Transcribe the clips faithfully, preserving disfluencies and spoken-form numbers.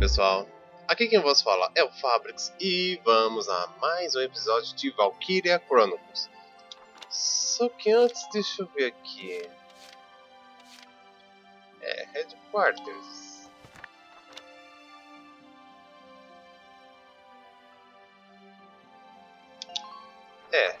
pessoal, aqui quem vos fala é o Fabrix e vamos a mais um episódio de Valkyria Chronicles. Só que antes, deixa eu ver aqui. É, Headquarters. É.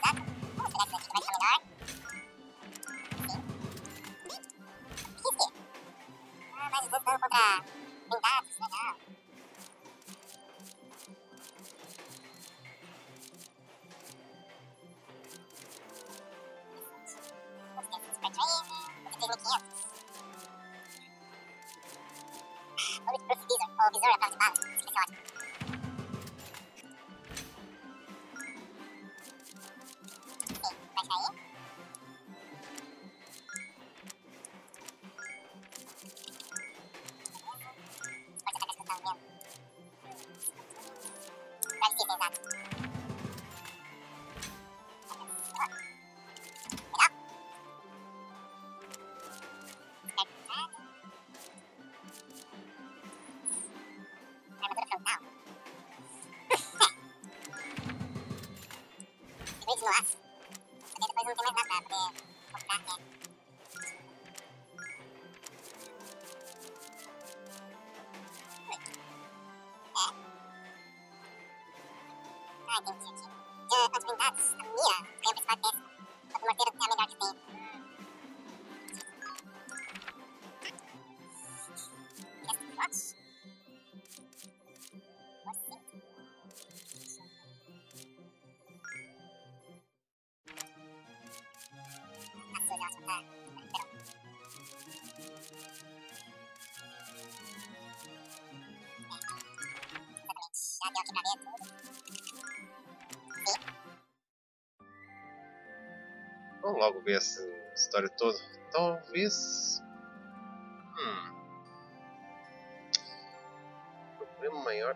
Vamos logo ver essa história toda. Talvez. Hum. O problema maior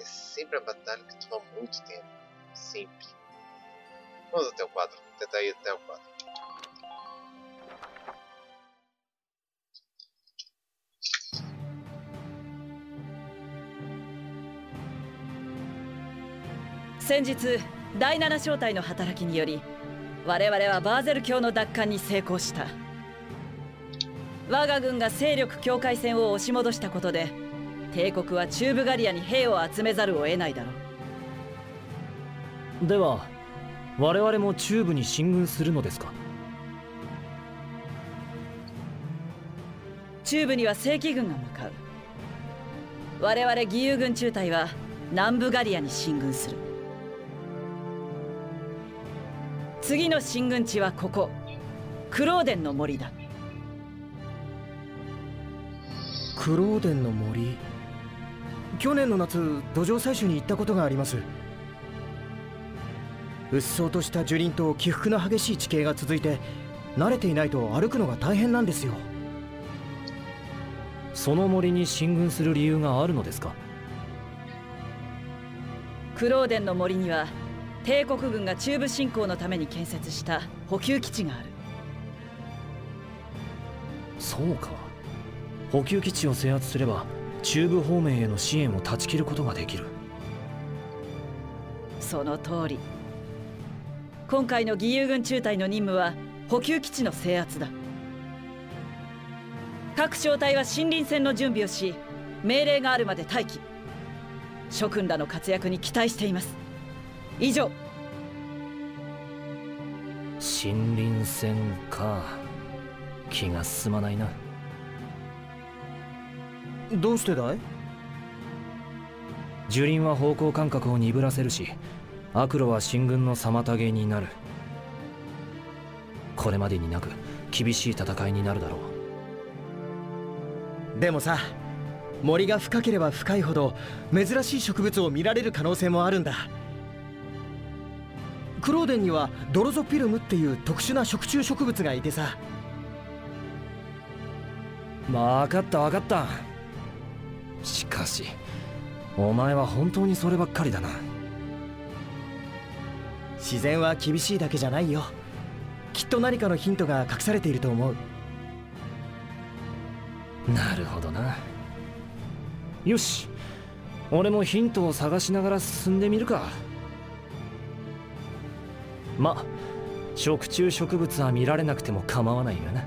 é sempre a batalha que toma muito tempo. Sempre. Vamos até o quadro. Tentar ir até o quadro.先日、だいなな小隊の働きにより、我々はバーゼル教の奪還に成功した。我が軍が勢力境界線を押し戻したことで、帝国は中ブガリアに兵を集めざるを得ないだろう。では、我々も中部に進軍するのですか？中部には正規軍が向かう。我々義勇軍中隊は南ブガリアに進軍する。次の進軍地はここ、クローデンの森だ。クローデンの森。去年の夏、土壌採取に行ったことがあります。うっそうとした樹林と起伏の激しい地形が続いて、慣れていないと歩くのが大変なんですよ。その森に進軍する理由があるのですか？クローデンの森には帝国軍が中部侵攻のために建設した補給基地がある。そうか、補給基地を制圧すれば中部方面への支援を断ち切ることができる。その通り。今回の義勇軍中隊の任務は補給基地の制圧だ。各小隊は森林戦の準備をし、命令があるまで待機。諸君らの活躍に期待しています。以上。森林戦か、気が進まないな。どうしてだい？樹林は方向感覚を鈍らせるし、悪路は進軍の妨げになる。これまでになく厳しい戦いになるだろう。でもさ、森が深ければ深いほど珍しい植物を見られる可能性もあるんだ。クローデンにはドロゾピルムっていう特殊な食虫植物がいてさ。分かった分かった。しかしお前は本当にそればっかりだな。自然は厳しいだけじゃないよ。きっと何かのヒントが隠されていると思う。なるほどな。よし、俺もヒントを探しながら進んでみるか。ま、食虫植物は見られなくても構わないがな。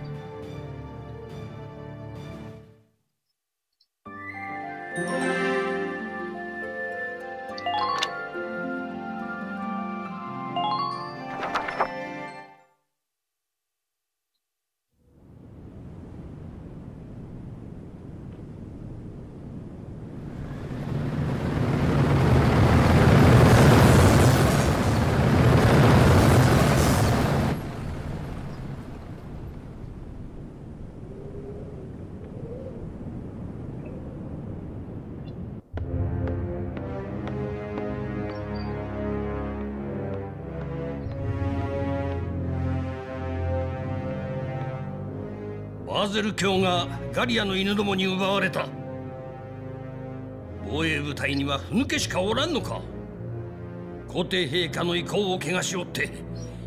バゼル卿がガリアの犬どもに奪われた。防衛部隊にはふぬけしかおらんのか。皇帝陛下の意向を汚しおって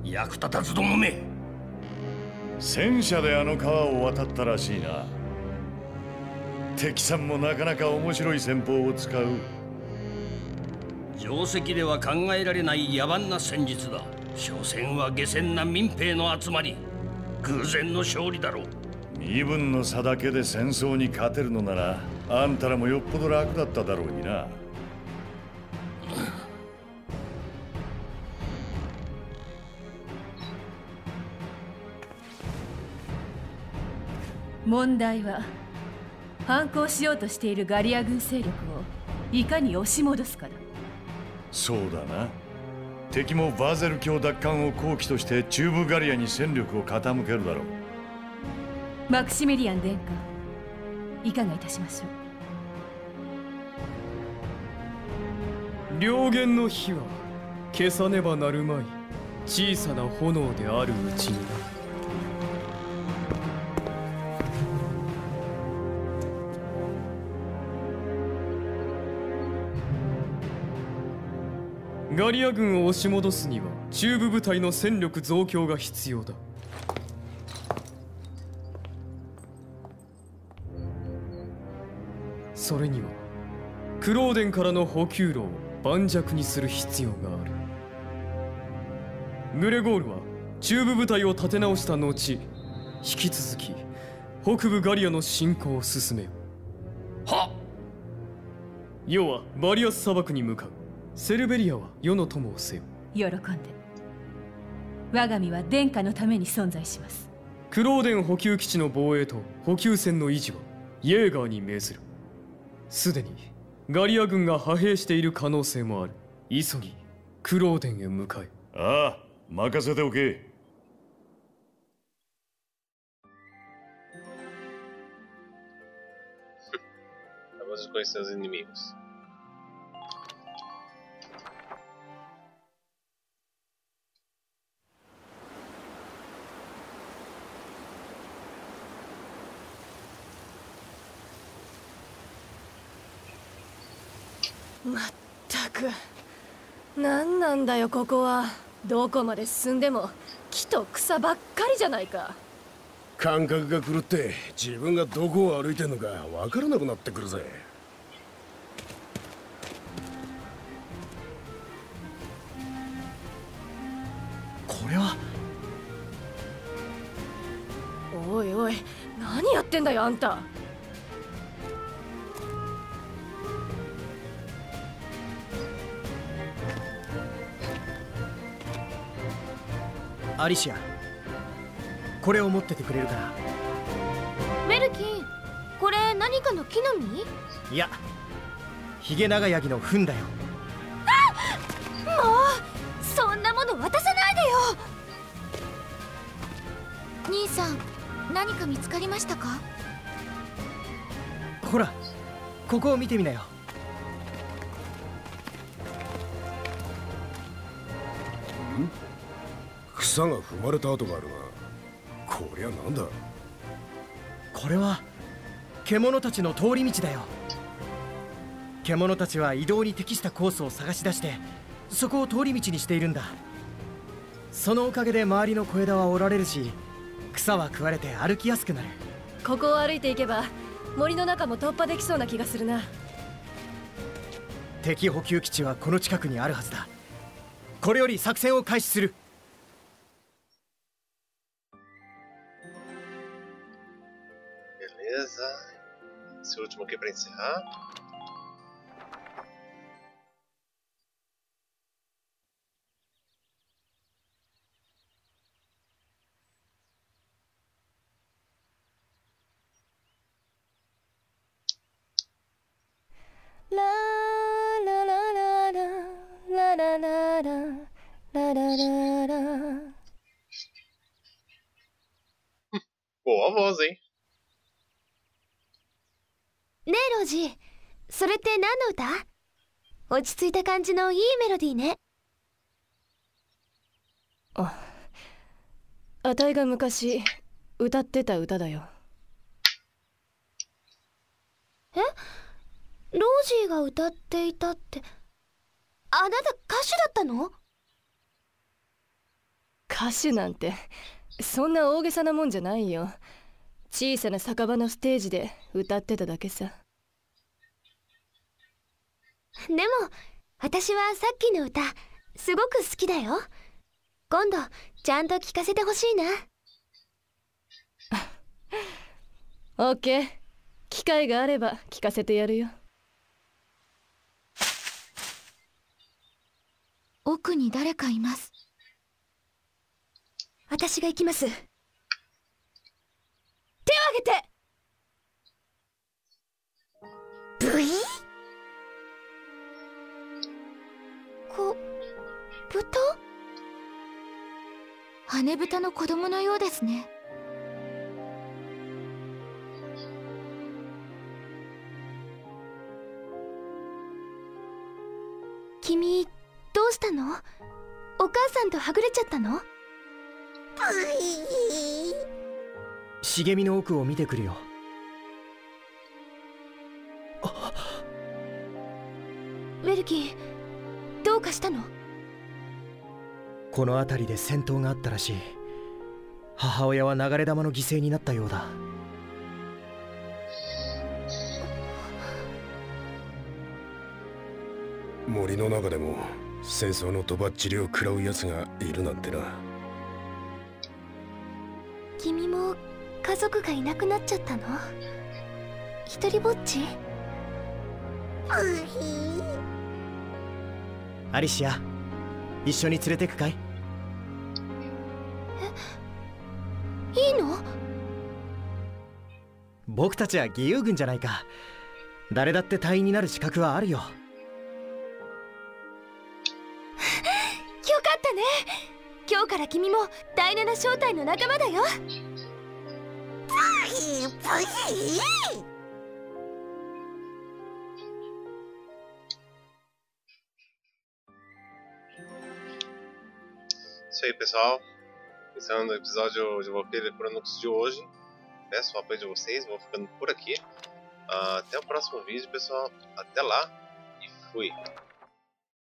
役立たずどもめ。戦車であの川を渡ったらしいな。敵さんもなかなか面白い戦法を使う。定石では考えられない野蛮な戦術だ。所詮は下賤な民兵の集まり、偶然の勝利だろう。身分の差だけで戦争に勝てるのなら、あんたらもよっぽど楽だっただろうにな。問題は、反抗しようとしているガリア軍勢力をいかに押し戻すかだ。そうだな。敵もバゼル卿奪還を好機として中部ガリアに戦力を傾けるだろう。マクシミリアン殿下、いかがいたしましょう。燎原の火は消さねばなるまい小さな炎であるうちにな。ガリア軍を押し戻すには中部部隊の戦力増強が必要だ。それにはクローデンからの補給路を盤石にする必要がある。グレゴールは中部部隊を立て直した後、引き続き北部ガリアの侵攻を進めよう。は世はバリアス砂漠に向かう。セルベリアは世の友をせよ。喜んで。我が身は殿下のために存在します。クローデン補給基地の防衛と補給船の維持はイェーガーに命ずる。すでにガリア軍が派兵している可能性もある。急ぎクローデンへ向かえ。ああ、任せておけ。まったく何なんだよここは。どこまで進んでも木と草ばっかりじゃないか。感覚が狂って自分がどこを歩いてんのか分からなくなってくるぜ。これは。おいおい、何やってんだよあんた。アリシア、これを持っててくれるかな。メルキン、これ何かの木の実？いや、ヒゲ長ヤギの糞だよ。あ、もうそんなもの渡さないでよ。兄さん、何か見つかりましたか？ほら、ここを見てみなよ。草が踏まれた跡があるな。こりゃなんだ。これは獣たちの通り道だよ。獣たちは移動に適したコースを探し出して、そこを通り道にしているんだ。そのおかげで周りの小枝は折られるし、草は食われて歩きやすくなる。ここを歩いていけば森の中も突破できそうな気がするな。敵補給基地はこの近くにあるはずだ。これより作戦を開始する。Esse último aqui para encerrar. Boa voz, hein?ねえロジ、それって何の歌？落ち着いた感じのいいメロディーね。あ、あたいが昔歌ってた歌だよ。え？ロジーが歌っていたって、あなた歌手だったの？歌手なんてそんな大げさなもんじゃないよ。小さな酒場のステージで歌ってただけさ。でも私はさっきの歌すごく好きだよ。今度ちゃんと聞かせてほしいな。オッケー、機会があれば聞かせてやるよ。奥に誰かいます。私が行きます。手を挙げて。ブイ？こ、豚？羽豚の子供のようですね。君、どうしたの？お母さんとはぐれちゃったの？ブイ。茂みの奥を見てくるよ。メルキン、どうかしたの？この辺りで戦闘があったらしい。母親は流れ弾の犠牲になったようだ。森の中でも戦争のとばっちりを食らうやつがいるなんてな。君も家族がいなくなっちゃったの？一人ぼっち？アリシア、一緒に連れてくかい？え、いいの？僕たちは義勇軍じゃないか。誰だって隊員になる資格はあるよ。よかったね。今日から君もだいなな小隊の仲間だよ。Isso aí, pessoal. Encerrando o episódio de Valkyria Chronicles de hoje. Peço o apoio de vocês. Vou ficando por aqui. Uh, até o próximo vídeo, pessoal. Até lá. E Fui.